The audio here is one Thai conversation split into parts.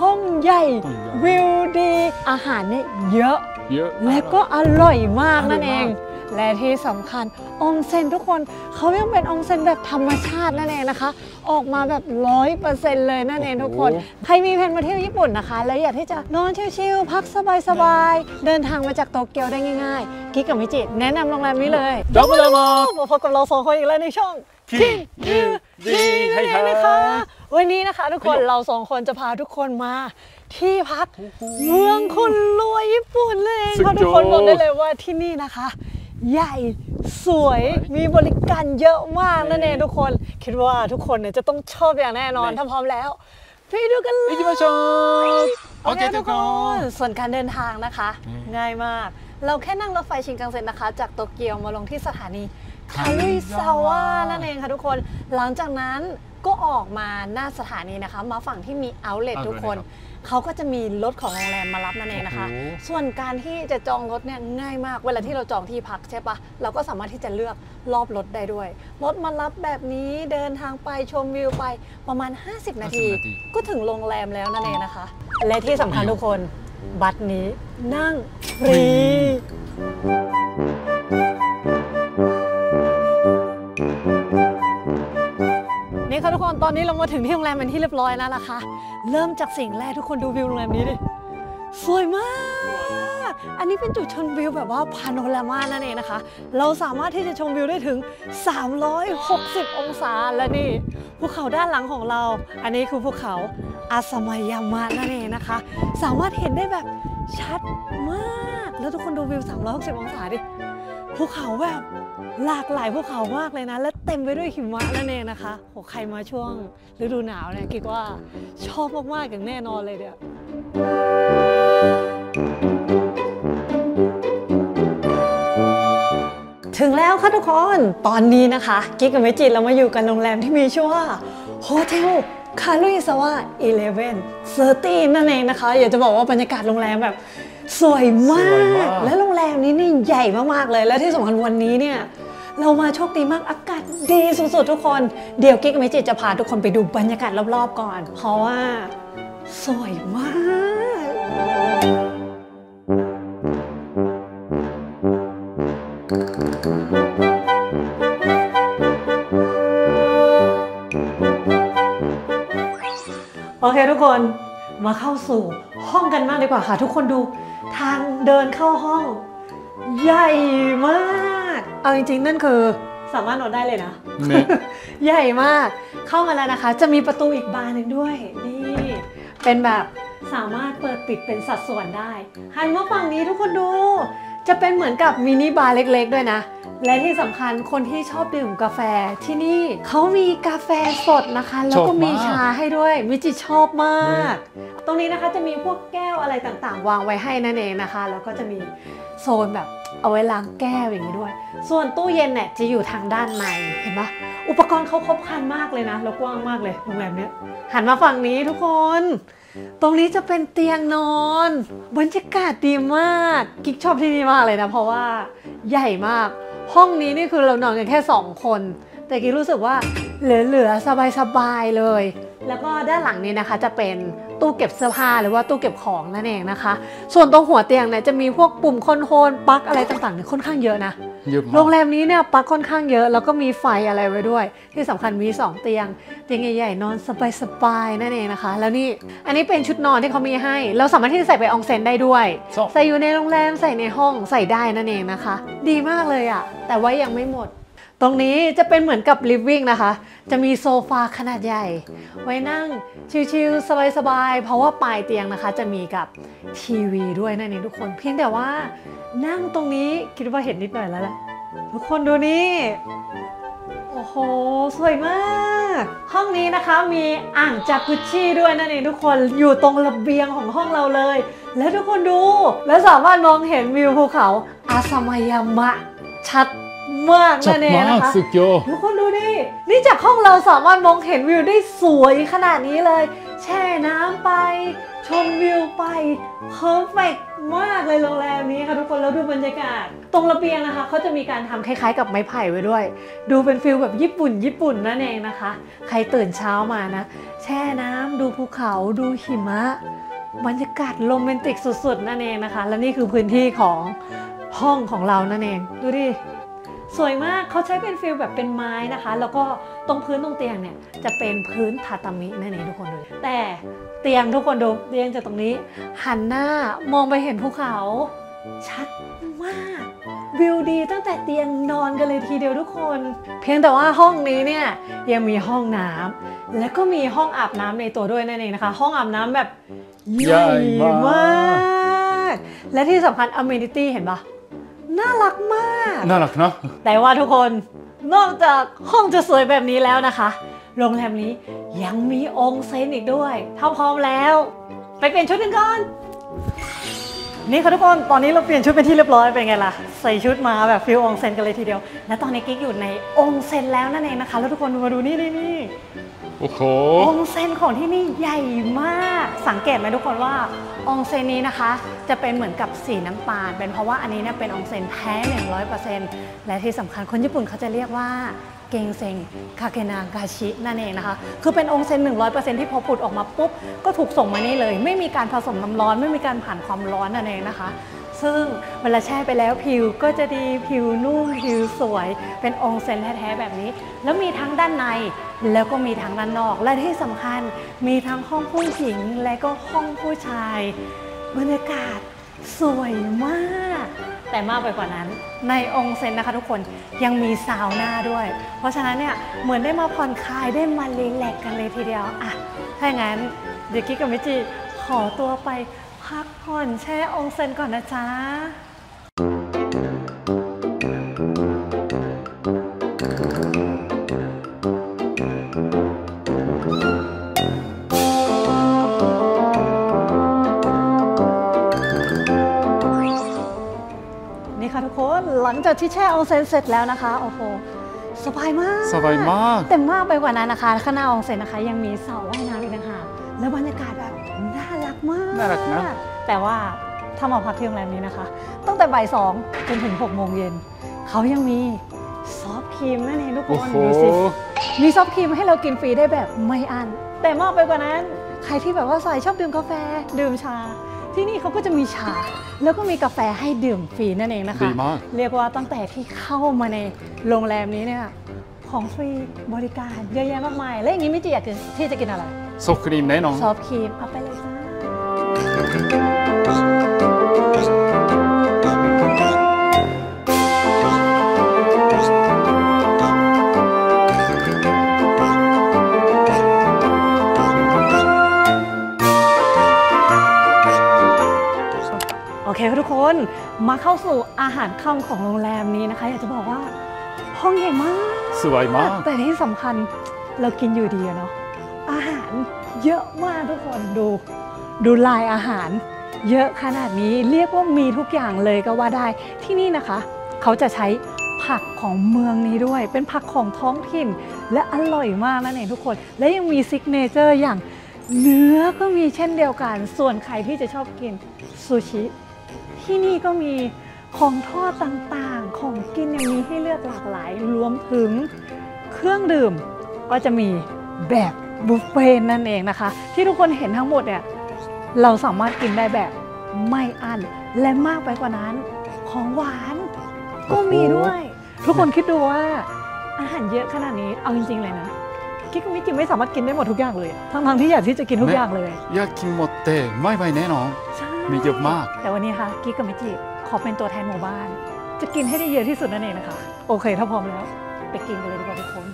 ห้องใหญ่วิวดีอาหารเนี่ยเยอะและก็อร่อยมากนั่นเองและที่สำคัญองเซ็นทุกคนเขายังเป็นองเซ็นแบบธรรมชาตินั่นเองนะคะออกมาแบบ 100% เลยนั่นเองทุกคนใครมีแผนมาเที่ยวญี่ปุ่นนะคะแล้วอยากที่จะนอนชิลๆพักสบายๆเดินทางมาจากโตเกียวได้ง่ายๆกิ๊กกับมิจิแนะนำโรงแรมนี้เลยดอกกุหลาบพบกับเราสองคนอีกแล้วในช่องคินยูดีนั่นเองนะคะวันนี้นะคะทุกคนเราสองคนจะพาทุกคนมาที่พักเมืองคนรวยญี่ปุ่นเลยค่ะทุกคนบอกได้เลยว่าที่นี่นะคะใหญ่สวยมีบริการเยอะมากนั่นเองทุกคนคิดว่าทุกคนเนี่ยจะต้องชอบอย่างแน่นอนถ้าพร้อมแล้วไปดูกันเลยโอเคทุกคนส่วนการเดินทางนะคะง่ายมากเราแค่นั่งรถไฟชินคันเซ็นนะคะจากโตเกียวมาลงที่สถานีคารุยซาวะนั่นเองค่ะทุกคนหลังจากนั้นก็ออกมาหน้าสถานีนะคะมาฝั่งที่มีเอาท์เลททุกคนเขาก็จะมีรถของโรงแรมมารับนั่นเองนะคะส่วนการที่จะจองรถเนี่ยง่ายมากเวลาที่เราจองที่พักใช่ปะเราก็สามารถที่จะเลือกรอบรถได้ด้วยรถมารับแบบนี้เดินทางไปชมวิวไปประมาณ50นาทีก็ถึงโรงแรมแล้วนั่นเองนะคะและที่สำคัญทุกคนบัตรนี้นั่งฟรีค่ะทุกคนตอนนี้เรามาถึงที่โรงแรมเป็นที่เรียบร้อยแล้วนะคะเริ่มจากสิ่งแรกทุกคนดูวิวโรงแรมนี้ดิสวยมากอันนี้เป็นจุดชมวิวแบบว่าพาโนรามานั่นเองนะคะเราสามารถที่จะชมวิวได้ถึง360องศาและนี่ภูเขาด้านหลังของเราอันนี้คือภูเขาอาซามายามะนั่นเองนะคะสามารถเห็นได้แบบชัดมากแล้วทุกคนดูวิว360องศาดิภูเขาแบบหลากหลายภูเขามากเลยนะและเต็มไปด้วยหิมะนั่นเองนะคะโหใครมาช่วงฤดูหนาวเนี่ยคิดว่าชอบมากๆอย่างแน่นอนเลยเด้อถึงแล้วค่ะทุกคนตอนนี้นะคะกิ๊กกับเมจิเรามาอยู่กันโรงแรมที่มีชื่อว่า Hotel Karuizawa 1130 นั่นเองนะคะอยากจะบอกว่าบรรยากาศโรงแรมแบบสวยมากและโรงแรมนี้นี่ใหญ่มากๆเลยและที่สำคัญวันนี้เนี่ยเรามาโชคดีมากอากาศดีสุดๆทุกคนเดี๋ยวกิ๊กกับเมจิจะพาทุกคนไปดูบรรยากาศรอบๆก่อนเพราะว่าสวยมากโอเคทุกคนมาเข้าสู่ห้องกันมากดีกว่าค่ะทุกคนดูทางเดินเข้าห้องใหญ่มากเอาจริงๆนั่นคือสามารถนอนได้เลยนะ ใหญ่มากเข้ามาแล้วนะคะจะมีประตูอีกบานหนึ่งด้วยนี่เป็นแบบสามารถเปิดปิดเป็นสัดส่วนได้หันมาฝั่งนี้ทุกคนดูจะเป็นเหมือนกับมินิบาร์เล็กๆด้วยนะและที่สำคัญคนที่ชอบดื่มกาแฟที่นี่เขามีกาแฟสดนะคะแล้วก็มีชาให้ด้วยมิจิชอบมากตรงนี้นะคะจะมีพวกแก้วอะไรต่างๆวางไว้ให้นั่นเองนะคะแล้วก็จะมีโซนแบบเอาไว้ล้างแก้วอย่างนี้ด้วยส่วนตู้เย็นเนี่ยจะอยู่ทางด้านในเห็นปะอุปกรณ์เขาครบครันมากเลยนะแล้วกว้างมากเลยโรงแรมเนี้ยหันมาฝั่งนี้ทุกคนตรงนี้จะเป็นเตียงนอนบรรยากาศดีมากกิ๊กชอบที่นี่มากเลยนะเพราะว่าใหญ่มากห้องนี้นี่คือเรานอนกันแค่2คนแต่กิ๊กรู้สึกว่าเหลือๆสบายๆเลยแล้วก็ด้านหลังนี้นะคะจะเป็นตู้เก็บเสื้อผ้าหรือว่าตู้เก็บของนั่นเองนะคะส่วนตรงหัวเตียงเนี่ยจะมีพวกปุ่มคอนโทรลปลั๊กอะไรต่างๆเนี่ยค่อนข้างเยอะนะโรงแรมนี้เนี่ยปลั๊กค่อนข้างเยอะแล้วก็มีไฟอะไรไว้ด้วยที่สำคัญมี2เตียงใหญ่ๆนอนสบายๆนั่นเองนะคะแล้วนี่อันนี้เป็นชุดนอนที่เขามีให้เราสามารถที่จะใส่ไปออนเซ็นได้ด้วยใส่อยู่ในโรงแรมใส่ในห้องใส่ได้นั่นเองนะคะดีมากเลยอ่ะแต่ว่ายังไม่หมดตรงนี้จะเป็นเหมือนกับลิฟวิ่งนะคะจะมีโซฟาขนาดใหญ่ไว้นั่งชิลๆสบายๆเพราะว่าปลายเตียงนะคะจะมีกับทีวีด้วยนั่นเองทุกคนเพียงแต่ว่านั่งตรงนี้คิดว่าเห็นนิดหน่อยแล้วแหละทุกคนดูนี่โอ้โหสวยมากห้องนี้นะคะมีอ่างจากุชชี่ด้วยนั่นเองทุกคนอยู่ตรงระเบียงของห้องเราเลยแล้วทุกคนดูแล้วสามารถมองเห็นวิวภูเขาอาซามายามะชัดมากนั่นเองนะคะทุกคนดูดินี่จากห้องเราสามารถมองเห็นวิวได้สวยขนาดนี้เลยแช่น้ำไปชมวิว ไปเพอร์เฟกต์มากเลยโรงแรมนี้ค่ะทุกคนแล้วดูบรรยากาศตรงระเบียงนะคะเขาจะมีการทำคล้ายๆกับไม้ไผ่ไว้ด้วยดูเป็นฟิลแบบญี่ปุ่นนั่นเองนะคะใครตื่นเช้ามานะแช่น้ำดูภูเขาดูหิมะบรรยากาศโรแมนติกสุดๆนั่นเองนะคะและนี่คือพื้นที่ของห้องของเรานั่นเองดูดิสวยมากเขาใช้เป็นฟิลแบบเป็นไม้นะคะแล้วก็ตรงพื้นตรงเตียงเนี่ยจะเป็นพื้นทาตามินั่นเองทุกคนดูแต่เตียงทุกคนดูเตียงจากตรงนี้หันหน้ามองไปเห็นภูเขาชัดมากวิวดีตั้งแต่เตียงนอนกันเลยทีเดียวทุกคนเพียงแต่ว่าห้องนี้เนี่ยยังมีห้องน้ำและก็มีห้องอาบน้ำในตัวด้วยนั่นเองนะคะห้องอาบน้ำแบบใหญ่มากและที่สำคัญอเมนิตี้เห็นปะน่ารักมากน่ารักนะแต่ว่าทุกคนนอกจากห้องจะสวยแบบนี้แล้วนะคะโรงแรมนี้ยังมีองค์เซนอีกด้วยถ้าพร้อมแล้วไปเปลี่ยนชุดกันก่อนนี่ค่ะทุกคนตอนนี้เราเปลี่ยนชุดเป็นที่เรียบร้อยเป็นไงล่ะใส่ชุดมาแบบฟิลองค์เซนกันเลยทีเดียวและตอนนี้กิ๊กอยู่ในองค์เซนแล้วนั่นเองนะคะแล้วทุกคนมาดูนี่โอ้โหองเซนของที่นี่ใหญ่มากสังเกตไหมทุกคนว่าองเซนนี้นะคะจะเป็นเหมือนกับสีน้ำตาลเป็นเพราะว่าอันนี้เนี่ยเป็นองเซนแท้ 100% และที่สำคัญคนญี่ปุ่นเขาจะเรียกว่าเกงเซงคาเกนากาชินั่นเองนะคะคือเป็นองเซน 100% ที่พอผุดออกมาปุ๊บก็ถูกส่งมานี่เลยไม่มีการผสมน้ำร้อนไม่มีการผ่านความร้อนนั่นเองนะคะซึ่งเวลาแช่ไปแล้วผิวก็จะดีผิวนุ่มผิวสวยเป็นองเซนแท้ๆแบบนี้แล้วมีทั้งด้านในแล้วก็มีทั้งด้านนอกและที่สำคัญมีทั้งห้องผู้หญิงและก็ห้องผู้ชายบรรยากาศสวยมากแต่มากไปกว่านั้นในองเซนนะคะทุกคนยังมีซาวน่าด้วยเพราะฉะนั้นเนี่ยเหมือนได้มาผ่อนคลายได้มารีแลกซ์กันเลยทีเดียวอ่ะถ้าอย่างนั้นเดี๋ยวกิ๊กกับมิจิขอตัวไปพักผ่อนแช่องเซนก่อนนะจ๊ะนี่ค่ะทุกคนหลังจากที่แช่องเซนเสร็จแล้วนะคะโอ้โหสบายมากแต่มากไปกว่านั้นนะคะข้างหน้าองเซนนะคะยังมีสระว่ายน้ำอีกนะคะแล้วบรรยากาศแบบน่ารักนะแต่ว่าถ้ามาพักที่โรงแรมนี้นะคะตั้งแต่บ่ายสองจนถึง18:00 น.เขายังมีซอฟต์ครีมนั่นเองทุกคนดูสิมีซอฟต์ครีมให้เรากินฟรีได้แบบไม่อั้นแต่มากไปกว่านั้นใครที่แบบว่าสายชอบดื่มกาแฟดื่มชาที่นี่เขาก็จะมีชาแล้วก็มีกาแฟให้ดื่มฟรีนั่นเองนะคะเรียกว่าตั้งแต่ที่เข้ามาในโรงแรมนี้เนี่ยของฟรีบริการเยอะแยะมากมายและอย่างนี้ไม่จีอยากที่จะกินอะไรซอฟต์ครีมแน่นอนซอฟต์ครีมเอาไปเลยจ้าโอเคทุกคนมาเข้าสู่อาหารค่ำของโรงแรมนี้นะคะอยากจะบอกว่าห้องใหญ่มากสวยมากแต่ที่สำคัญเรากินอยู่ดีเนาะอาหารเยอะมากทุกคนดูลายอาหารเยอะขนาดนี้เรียกว่ามีทุกอย่างเลยก็ว่าได้ที่นี่นะคะเขาจะใช้ผักของเมืองนี้ด้วยเป็นผักของท้องถิ่นและอร่อยมากนั่นเองทุกคนและยังมีซิกเนเจอร์อย่างเนื้อก็มีเช่นเดียวกันส่วนใครที่จะชอบกินซูชิที่นี่ก็มีของทอดต่างๆของกินยังมีให้เลือกหลากหลายรวมถึงเครื่องดื่มก็จะมีแบบบุฟเฟ่นั่นเองนะคะที่ทุกคนเห็นทั้งหมดเนี่ยเราสามารถกินได้แบบไม่อั้นและมากไปกว่านั้นของหวานก็มีด้วยทุกคนคิดดูว่าอาหารเยอะขนาดนี้เอาจริงๆเลยนะกิ๊กมิจิไม่สามารถกินได้หมดทุกอย่างเลยทั้งที่อยากที่จะกินทุกอย่างเลยอยากกินหมดแต่ไม่ไหวแน่นอนมีเยอะมากแต่วันนี้ค่ะกิ๊กมิจิขอเป็นตัวแทนหมู่บ้านจะกินให้ได้เยอะที่สุดนั่นเองนะคะโอเคถ้าพร้อมแล้วไปกินกันเลยดีกว่าทุกคน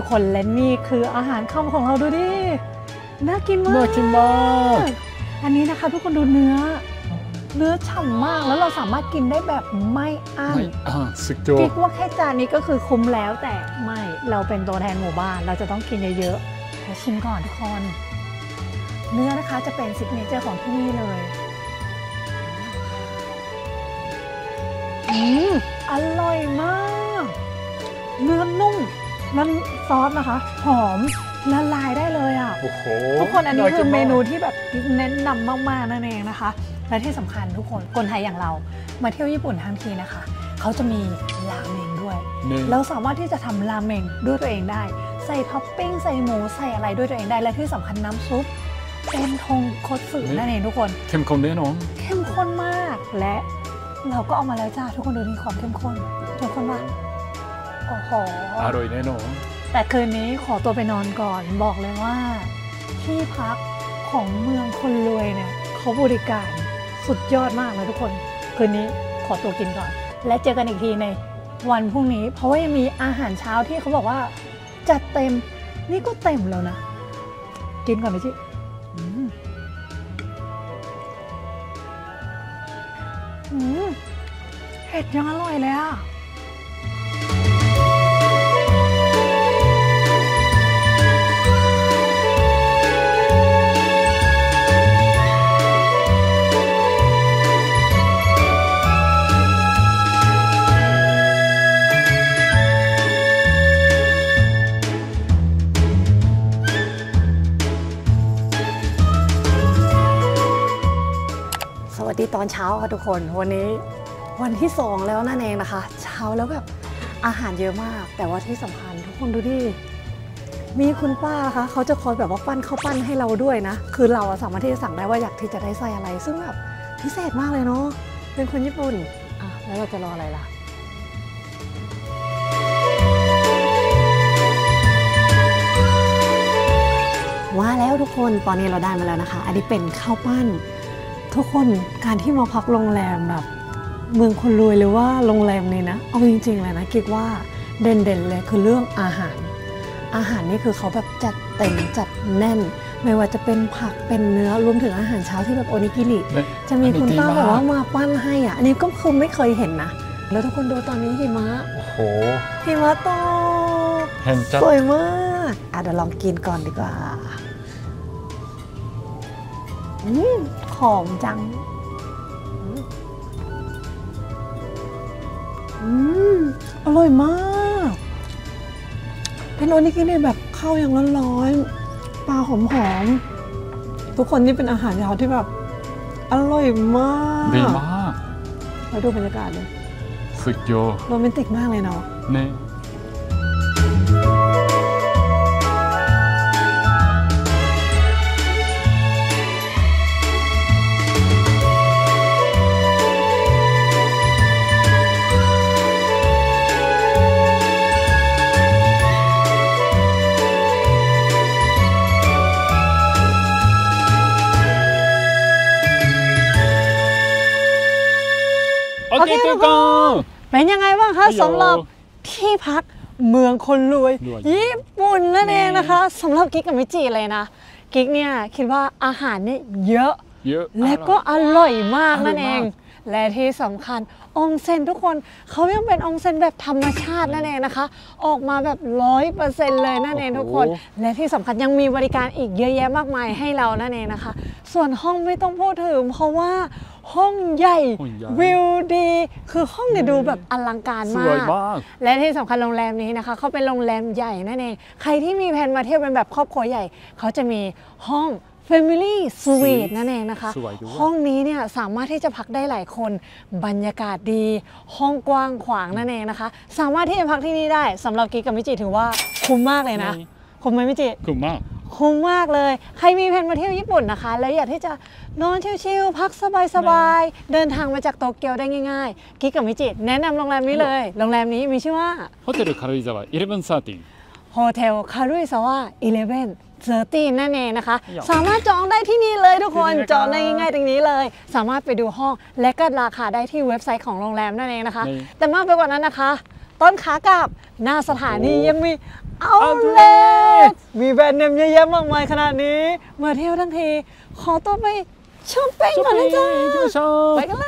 ทุกคนและนี่คืออาหารค่ำของเราดูดิน่ากินมากอันนี้นะคะทุกคนดูเนื้อฉ่ำมากแล้วเราสามารถกินได้แบบไม่อั้นคิดว่าแค่จานนี้ก็คือคุ้มแล้วแต่ไม่เราเป็นตัวแทนหมู่บ้านเราจะต้องกินเยอะๆแล้วชิมก่อนทุกคนเนื้อนะคะจะเป็นซิกเนเจอร์ของที่นี่เลย อร่อยมากเนื้อนุ่มน้ำซอสนะคะหอมละลายได้เลยอ่ะทุกคนอันนี้คือเมนูที่แบบเน้นนำมากๆนั่นเองนะคะและที่สำคัญทุกคนคนไทยอย่างเรามาเที่ยวญี่ปุ่นทั้งทีนะคะเขาจะมีราเมงด้วยเราสามารถที่จะทำราเมงด้วยตัวเองได้ใส่ท็อปปิ้งใส่หมูใส่อะไรด้วยตัวเองได้และที่สำคัญน้ำซุปเป็นทงคตสึนั่นเองทุกคนเข้มข้นแน่นอนเข้มข้นมากและเราก็เอามาแล้วจ้าทุกคนดูดีความเข้มข้นทุกคนว่าโอ้โหอร่อยแน่นอนแต่คืนนี้ขอตัวไปนอนก่อนบอกเลยว่าที่พักของเมืองคนรวยเนี่ยเขาบริการสุดยอดมากเลยทุกคนคืนนี้ขอตัวกินก่อนและเจอกันอีกทีในวันพรุ่งนี้เพราะว่ายังมีอาหารเช้าที่เขาบอกว่าจัดเต็มนี่ก็เต็มแล้วนะกินก่อนไปสิเห็ดยังอร่อยเลยอ่ะตอนเช้าค่ะทุกคนวันนี้วันที่2แล้วนั่นเองนะคะเช้าแล้วแบบอาหารเยอะมากแต่ว่าที่สำคัญทุกคนดูดิมีคุณป้านะคะเขาจะคอยแบบว่าปั้นข้าวปั้นให้เราด้วยนะคือเราสามารถที่จะสั่งได้ว่าอยากที่จะได้ใส่อะไรซึ่งแบบพิเศษมากเลยเนาะเป็นคนญี่ปุ่นอ่ะแล้วเราจะรออะไรล่ะว่าแล้วทุกคนตอนนี้เราได้มาแล้วนะคะอันนี้เป็นข้าวปั้นทุกคนการที่มาพักโรงแรมแบบเมืองคนรวยหรือว่าโรงแรมนี้นะเอาจริงๆเลยนะคิดว่าเด่นๆเลยคือเรื่องอาหารนี่คือเขาแบบจัดเต็มจัดแน่นไม่ว่าจะเป็นผักเป็นเนื้อรวมถึงอาหารเช้าที่แบบโอนิกิริจะมีคุณป้าบอกว่ามาปั้นให้อ่ะอันนี้ก็คือไม่เคยเห็นนะแล้วทุกคนดูตอนนี้หิมะโอ้โหหิมะตกสวยมากเดี๋ยวลองกินก่อนดีกว่าหอมจังอร่อยมากเป็นโอนิกิริแบบข้าวอย่างร้อนๆปลาหอมๆทุกคนนี่เป็นอาหารเช้าที่แบบอร่อยมากดีมากแล้วดูบรรยากาศเลยสุดยอดโรแมนติกมากเลยเนาะเนี่ยโอเคทุกคนเป็นยังไงบ้างคะสำหรับที่พักเมืองคนรวยญี่ปุ่นนั่นเองนะคะสำหรับกิ๊กกับมิจิเลยนะกิ๊กเนี่ยคิดว่าอาหารเนี่ยเยอะและก็อร่อยมากนั่นเองและที่สำคัญองเซ็นทุกคนเขายังเป็นองเซ็นแบบธรรมชาตินั่นเองนะคะออกมาแบบ 100% เลยนั่นเองทุกคนและที่สำคัญยังมีบริการอีกเยอะแยะมากมายให้เรานั่นเองนะคะส่วนห้องไม่ต้องพูดถึงเพราะว่าห้องใหญ่วิวดีคือห้องเนี่ยดูแบบอลังการมากและที่สำคัญโรงแรมนี้นะคะเขาเป็นโรงแรมใหญ่นั่นเองใครที่มีแผนมาเที่ยวเป็นแบบครอบครัวใหญ่เขาจะมีห้อง Family Suite นั่นเองนะคะห้องนี้เนี่ยสามารถที่จะพักได้หลายคนบรรยากาศดีห้องกว้างขวางนั่นเองนะคะสามารถที่จะพักที่นี่ได้สำหรับกิ๊กกับมิจิถือว่าคุ้มมากเลยนะคุ้มไหมมิจิคุ้มมากคุ้มมากเลยใครมีแผนมาเที่ยวญี่ปุ่นนะคะแล้วอยากที่จะนอนชิลๆพักสบายๆเดินทางมาจากโตเกียวได้ง่ายๆกิ๊กกับมิจิแนะนำโรงแรมนี้เลยโรงแรมนี้มีชื่อว่า Hotel Karuizawa 1130 Hotel Karuizawa 1130 นั่นเองนะคะสามารถจองได้ที่นี่เลยทุกคนจองได้ง่ายๆตรงนี้เลยสามารถไปดูห้องและก็ราคาได้ที่เว็บไซต์ของโรงแรมนั่นเองนะคะแต่มากไปกว่านั้นนะคะต้นขากลับหน้าสถานียังมีOutlet มีแบรนด์เนมเยอะแยะมากมายขนาดนี้มาเที่ยวทั้งทีขอตัวไปช้อปปิ้งก่อนนะจ๊ะไปกันเลย